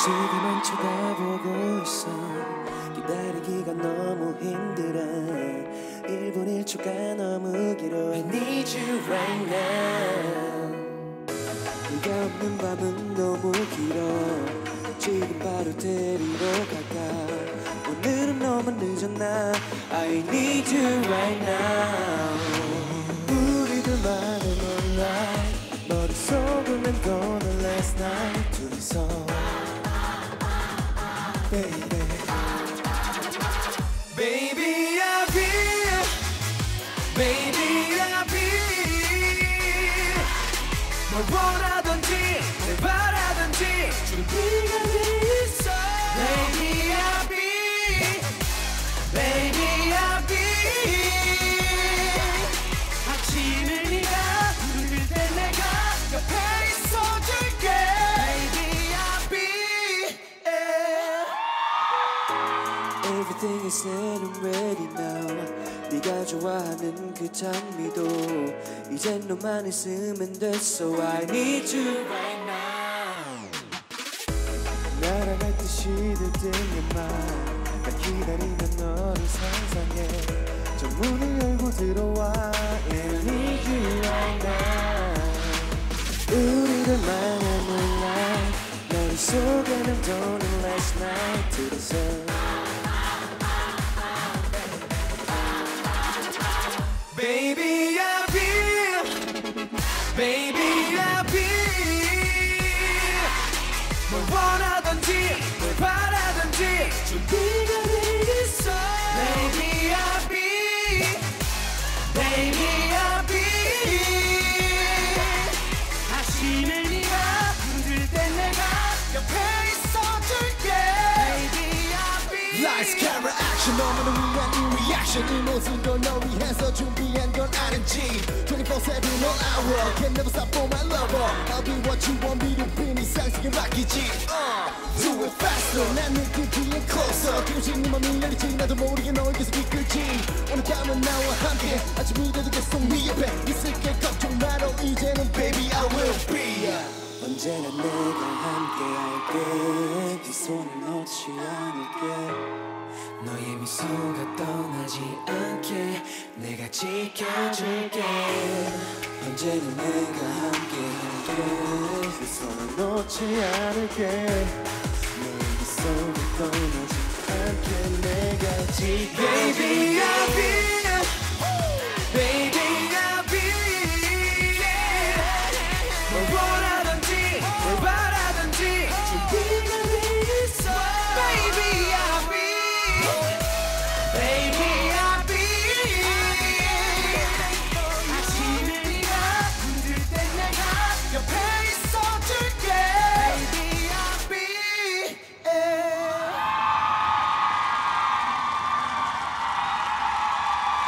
시계만 쳐다보고 있어. 기다리기가 너무 힘들어. 1분 1초가 너무 길어. I need you right now. 네가 없는 밤은 너무 길어. 지금 바로 데리러 갈까? 오늘은 너무 늦었나? I need you right now. 우리들만의 moonlight. 머릿속은 I'm gonna last night. 둘이서 baby, baby, I'll be, baby, I'll be. 뭘 원하든지, 뭘 바라든지, 지금 네가 돼 있어. Baby, I'll be, baby, I'll be. 아침을 네가 부를 때 내가 옆에 있어줄게. Everything is set and ready now. 네가 좋아하는 그 장미도 이젠 너만 있으면 됐어. I need you right now. 날아갈 듯이 들리는 말. 기다리는 너를 상상해. 저 문을 열고 들어와. I need you right now. 우리들만의 moonlight. 머릿속에는 도는 last night. 들어서 baby, I'll be, baby, I'll be. 뭘 원하든지, 뭘 바라든지, 준비가 돼 있어. Baby, I'll be, baby, I'll be. 아침에 네가 흔들 때 내가 옆에 있어줄게. Baby, I'll be. Lights, camera, action, 너만을 위한 reaction. 이 모습 걸 너 위해서 준비한 건 아는지. 24/7 all hour. Can never stop for my lover. I'll be what you want me to be. 상식에 맡기지. Do it faster. 난 느끼기엔 closer. 기울지 네 맘이 열리지. 나도 모르게 널 계속 이끌지. 오늘 밤은 나와 함께. 아침이 돼도 계속 네 옆에 있을게. 걱정 말어. 이제는 baby I will be. 언제나 내가 함께할게. 네 손을 놓지 않을게. 너의 미소가 떠나지 않게 내가 지켜줄게. 언제나 내가 함께할게. 그 손을 놓지 않을게. 너의 미소가 떠나지 않게 내가 지켜줄게. Baby I'll be